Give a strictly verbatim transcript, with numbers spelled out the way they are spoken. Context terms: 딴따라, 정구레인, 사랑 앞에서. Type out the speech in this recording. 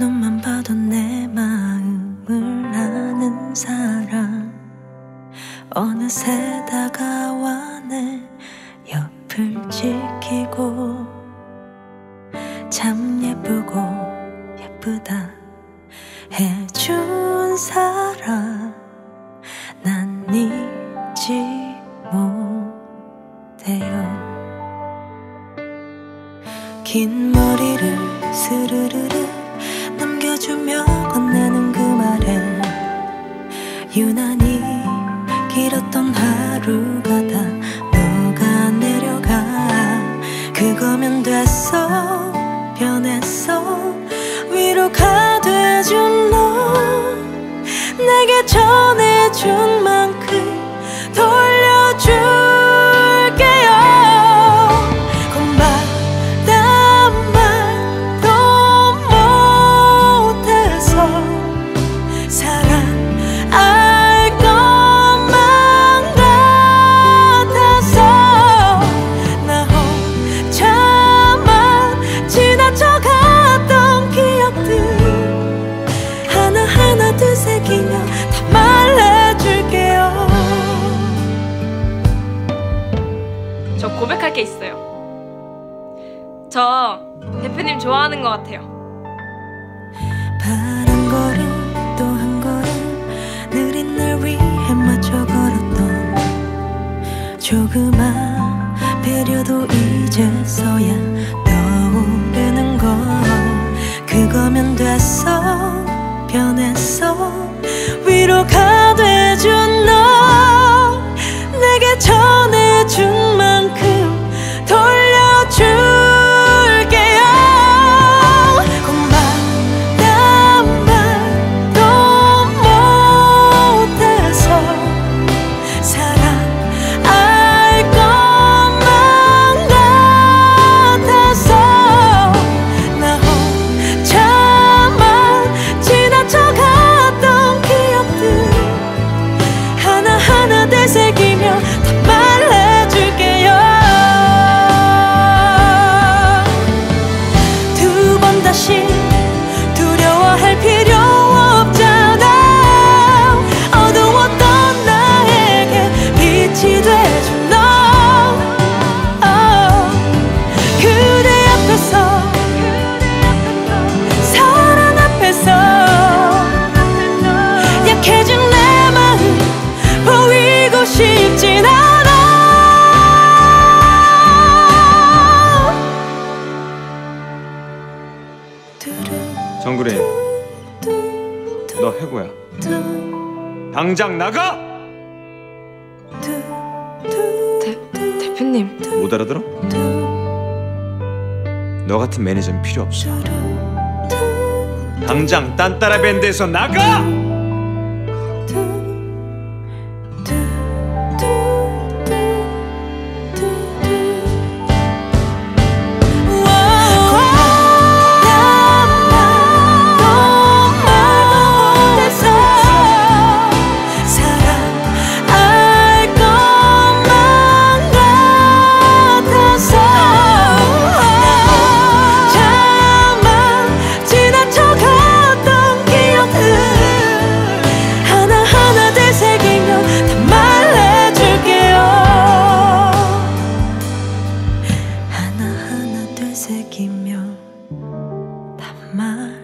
너만 봐도 내 마음을 아는 사람 어느새 다가와 내 옆을 지키고 참 예쁘고 예쁘다 해준 사람 난 잊지 못해요. 긴 머리를 스르르르 남겨주며 건네는 그 말에 유난히 길었던 하루가 다 녹아 내려가. 그거면 됐어 변했어 위로가 돼준 너 내게 전해준 만큼 돌려줄게요. 고맙단 말도 못해서 사랑할 것만 같아서 나 혼자만 지나쳐갔던 기억들 하나하나 되새기며 다 말해줄게요. 저 고백할 게 있어요. 저 대표님 좋아하는 것 같아요. 바람 걸음 또 한 걸음 느린 날 위해 맞춰 걸었던 조그만 배려도 이제서야 떠오르는 걸. 그거면 됐어 변했어 위로가 돼준 너 내게 전해준 만큼 돌려줄게요. 고맙단 말도 못해서 사랑할 것만 같아서 나 혼자만 지나쳐갔던 기억들 하나하나 되새기며 다 말해줄게요. 두 번 다시 두려워할 필요 없잖아. 어두웠던 나에게 빛이 돼준 너 oh. 그대 앞에서 사랑 앞에서 약해진 내 마음 보이고 싶진 않아. 정구레인 너 해고야. 당장 나가! 대, 대표님 못 알아들어? 너 같은 매니저는 필요 없어. 당장 딴따라 밴드에서 나가! 새기며 다 말